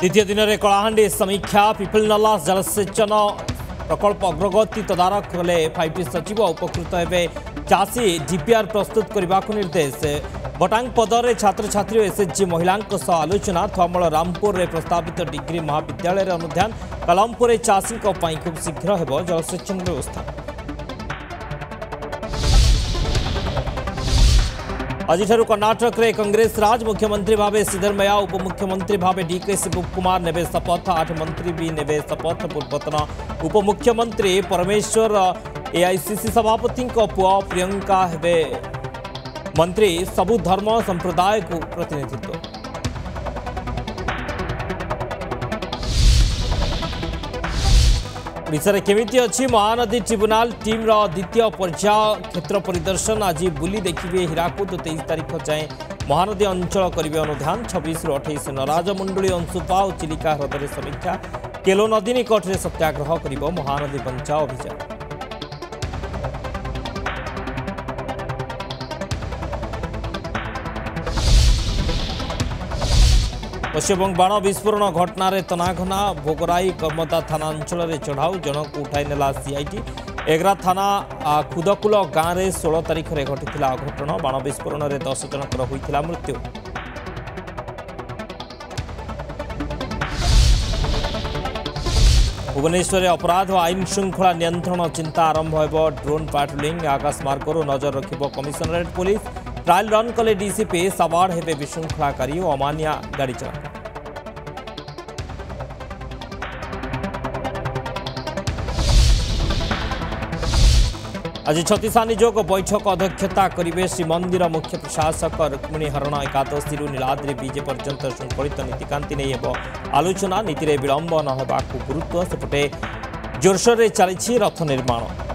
द्वितीय दिन में कलाहांडी समीक्षा पिपिलनाला जलसेचन प्रकल्प अग्रगति तदारख कले 5टी सचिव उपकृत होते चाषी डीपीआर प्रस्तुत करने को निर्देश। बटांग पदर छात्र छात्री एसएचजी महिला आलोचना थमल रामपुर प्रस्तावित डिग्री महाविद्यालय अनुदान कलमपुर चाषी खूब शीघ्र हो जलसेचन व्यवस्था। आज कर्णाटक में कांग्रेस राज मुख्यमंत्री भाव सिद्धरमैया उपमुख्यमंत्री भाव डीके शिवकुमार ने शपथ। 8 मंत्री भी ने शपथ। पूर्वतन उपमुख्यमंत्री परमेश्वर एआईसीसी सभापति पुआ प्रियंका हे मंत्री। सबु धर्म संप्रदाय को प्रतिनिधित्व। ओडिशार केमिति अच्छी महानदी ट्रिब्यूनाल टीम्र द्वितीय पर्याय क्षेत्र परिदर्शन। आज बुली देखिए हीराकुद। 23 तारीख जाए महानदी अंचल करेंगे अनुधान। 26 रू 28 नराजमुंडली अंशुपा और चिलिका ह्रदर समीक्षा। केलो नदी निकट में सत्याग्रह कर महानदी बंचाओ अभियान। पश्चिमबंग बाण विस्फोरण घटन तनाघना भोगराई कर्मदा थाना अंचल में चढ़ाऊ। जनक उठाई नेला सीआईटी। एग्रा थाना खुदकुल गाँव में 16 तारीख में घटी अघटन। बाण विस्फोरण में 10 जनकर होता मृत्यु। भुवनेश्वर में अपराध और आईन श्रृंखला नियंत्रण चिंता आरंभ हो। ड्रोन पैट्रोलिंग आकाशमार्ग नजर रख कमिशनरेट पुलिस। ट्रायल रन कले डीसीपी सवार हेबे विशृंखलाकारी और अमानिया गाड़ी चालक। आज 36 निजोग बैठक अध्यक्षता करेंगे श्रीमंदिर मुख्य प्रशासक रुक्मिणी हरण। 11 नीलाद्रि विजे पर्यंत श्रृंखलित नीतिकांति नहीं हो आलोचना। नीति में विलंब न होने को गुरुत्व। सेपटे जोरसोर चली रथ निर्माण।